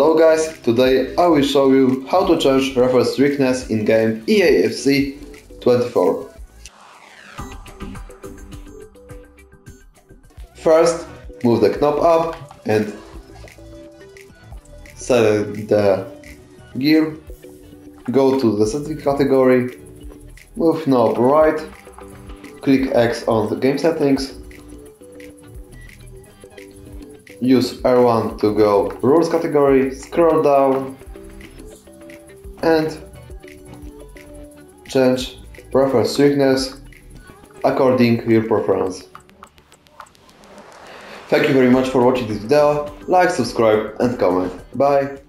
Hello guys, today I will show you how to change referee strictness in game EA FC 24. First, move the knob up and select the gear, go to the setting category, move knob right, click X on the game settings, use R1 to go rules category, scroll down and change preference strictness according to your preference. Thank you very much for watching this video, like, subscribe and comment. Bye!